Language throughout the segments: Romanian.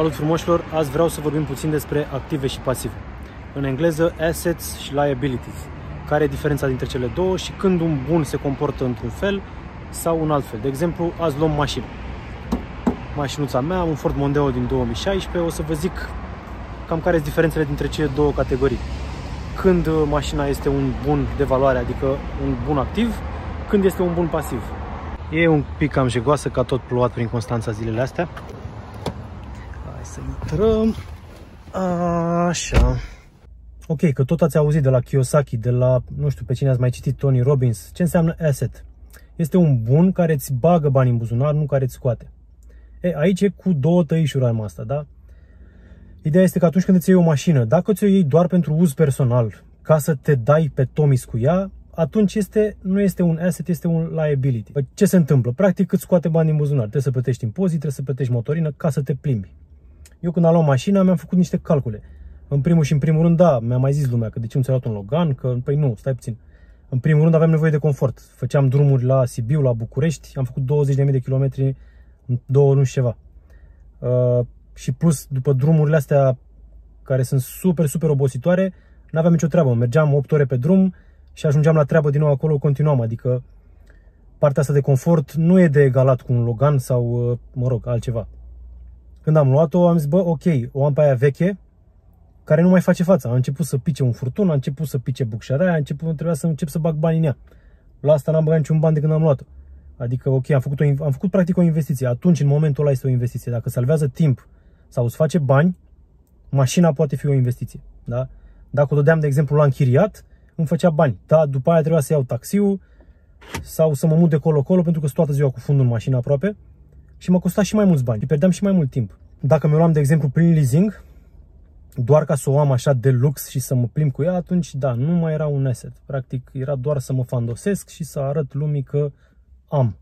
Salut frumoșilor! Azi vreau să vorbim puțin despre active și pasive. În engleză, assets și liabilities. Care e diferența dintre cele două și când un bun se comportă într-un fel sau un alt fel. De exemplu, azi luăm mașină. Mașinuța mea, un Ford Mondeo din 2016. O să vă zic cam care sunt diferențele dintre cele două categorii. Când mașina este un bun de valoare, adică un bun activ, când este un bun pasiv. E un pic cam jegoasă, că a tot plouat prin Constanța zilele astea. Hai să intrăm. Așa. Ok, că tot ați auzit de la Kiyosaki, de la, nu știu pe cine ați mai citit, Tony Robbins. Ce înseamnă asset? Este un bun care îți bagă bani în buzunar, nu care îți scoate. E, aici e cu două tăișuri am asta, da? Ideea este că atunci când îți iei o mașină, dacă ți-o iei doar pentru uz personal, ca să te dai pe tomis cu ea, atunci nu este un asset, este un liability. Ce se întâmplă? Practic îți scoate bani din buzunar. Trebuie să plătești impozit, trebuie să plătești motorină ca să te plimbi. Eu când am luat mașina, mi-am făcut niște calcule. În primul rând, da, mi-a mai zis lumea că de ce nu ți-a luat un Logan, că păi nu, stai puțin. În primul rând aveam nevoie de confort. Făceam drumuri la Sibiu, la București, am făcut 20.000 de kilometri în 2 luni și ceva. Și plus, după drumurile astea care sunt super, super obositoare, n-aveam nicio treabă. Mergeam 8 ore pe drum și ajungeam la treabă din nou acolo, continuam. Adică partea asta de confort nu e de egalat cu un Logan sau, mă rog, altceva. Când am luat-o, am zis, bă, ok, o am pe aia veche, care nu mai face fața. A început să pice un furtun, a început să pice bucșarea, trebuia să încep să bag bani în ea. La asta n-am băgat niciun bani de când am luat-o. Adică, ok, am făcut practic o investiție. Atunci, în momentul ăla, este o investiție. Dacă salvează timp sau îți face bani, mașina poate fi o investiție. Da? Dacă o dădeam, de exemplu, la închiriat, îmi făcea bani. Da, după aia trebuia să iau taxiul sau să mă mut de colo-colo, pentru că sunt toată ziua cu fundul în mașină aproape și mă costa și mai mulți bani. Pierdeam și mai mult timp. Dacă mi-o luam, de exemplu, prin leasing, doar ca să o am așa de lux și să mă plimb cu ea, atunci, da, nu mai era un asset. Practic, era doar să mă fandosesc și să arăt lumii că am.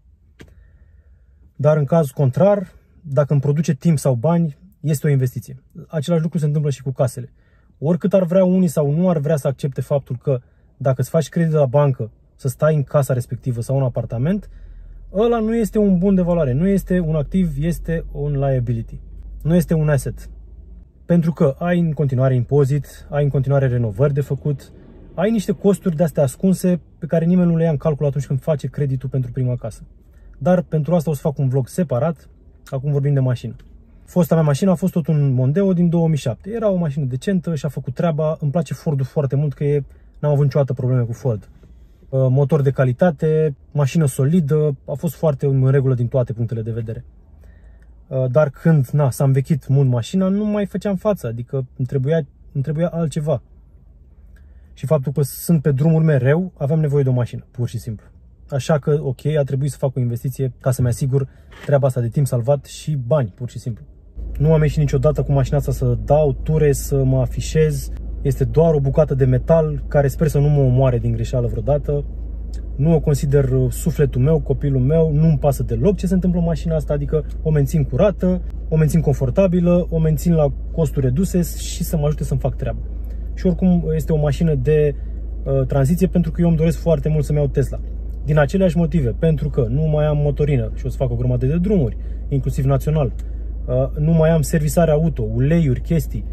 Dar în caz contrar, dacă îmi produce timp sau bani, este o investiție. Același lucru se întâmplă și cu casele. Oricât ar vrea unii sau nu ar vrea să accepte faptul că dacă îți faci credit la bancă să stai în casa respectivă sau în apartament, ăla nu este un bun de valoare, nu este un activ, este un liability. Nu este un asset. Pentru că ai în continuare impozit, ai în continuare renovări de făcut, ai niște costuri de-astea ascunse pe care nimeni nu le ia în calcul atunci când face creditul pentru prima casă. Dar pentru asta o să fac un vlog separat, acum vorbim de mașină. Fosta mea mașină a fost tot un Mondeo din 2007. Era o mașină decentă și a făcut treaba. Îmi place Ford-ul foarte mult, că n-am avut niciodată probleme cu Ford. Motor de calitate, mașină solidă, a fost foarte în regulă din toate punctele de vedere. Dar când s-a învechit mult mașina, nu mai făceam față, adică îmi trebuia altceva. Și faptul că sunt pe drumuri mereu, aveam nevoie de o mașină, pur și simplu. Așa că, ok, a trebuit să fac o investiție ca să-mi asigur treaba asta de timp salvat și bani, pur și simplu. Nu am ieșit niciodată cu mașina asta să dau ture, să mă afișez. Este doar o bucată de metal care sper să nu mă omoare din greșeală vreodată. Nu o consider sufletul meu, copilul meu, nu-mi pasă deloc ce se întâmplă în mașina asta, adică o mențin curată, o mențin confortabilă, o mențin la costuri reduse și să mă ajute să-mi fac treaba. Și oricum este o mașină de tranziție, pentru că eu îmi doresc foarte mult să-mi iau Tesla. Din aceleași motive, pentru că nu mai am motorină și o să fac o grămadă de drumuri, inclusiv național. Nu mai am servisare auto, uleiuri, chestii,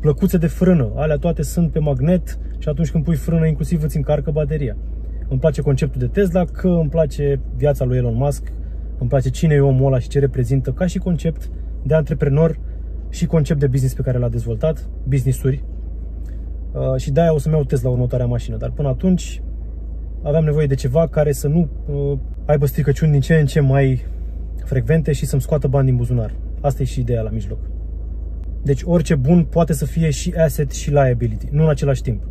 plăcuțe de frână, alea toate sunt pe magnet și atunci când pui frână inclusiv îți încarcă bateria. Îmi place conceptul de Tesla, că îmi place viața lui Elon Musk, îmi place cine e omul ăla și ce reprezintă ca și concept de antreprenor și concept de business pe care l-a dezvoltat, business-uri. Și de-aia o să-mi iau Tesla următoarea mașină, dar până atunci aveam nevoie de ceva care să nu aibă stricăciuni din ce în ce mai frecvente și să-mi scoată bani din buzunar. Asta e și ideea la mijloc. Deci orice bun poate să fie și asset și liability, nu în același timp.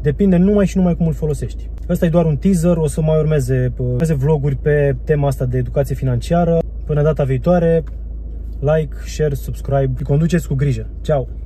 Depinde numai și numai cum îl folosești. Ăsta e doar un teaser, o să mai urmeze vloguri pe tema asta de educație financiară. Până data viitoare, like, share, subscribe și conduceți cu grijă. Ciao!